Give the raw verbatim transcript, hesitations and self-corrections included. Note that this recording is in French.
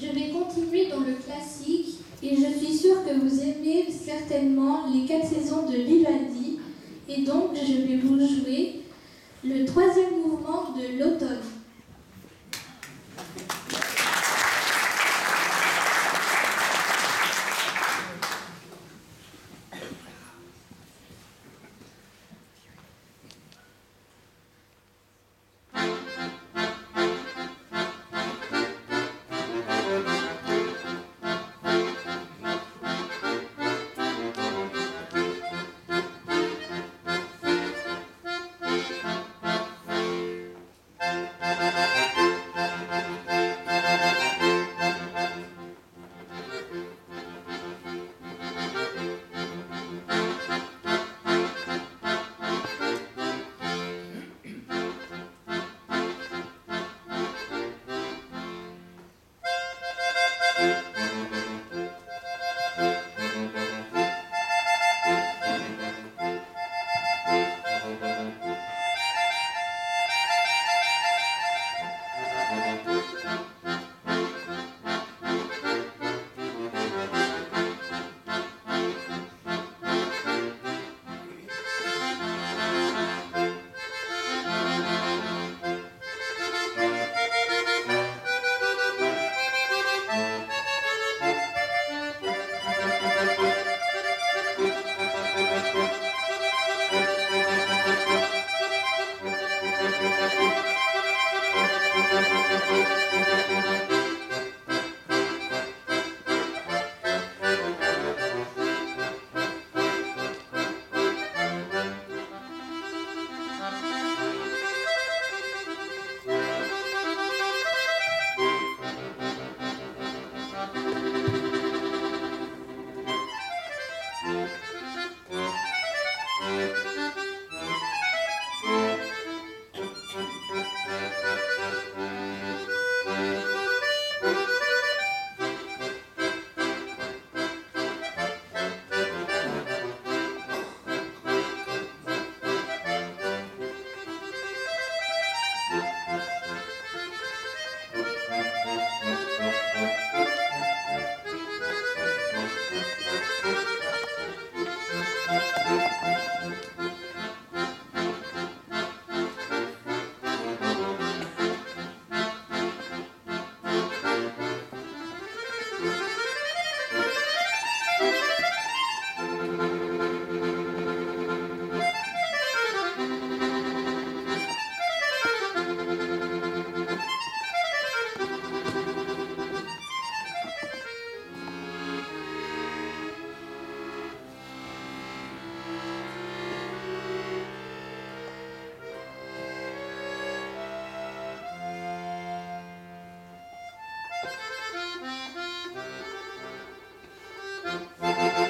Je vais continuer dans le classique et je suis sûre que vous aimez certainement les quatre saisons de Vivaldi et donc je vais vous jouer le troisième mouvement de l'automne. Thank you.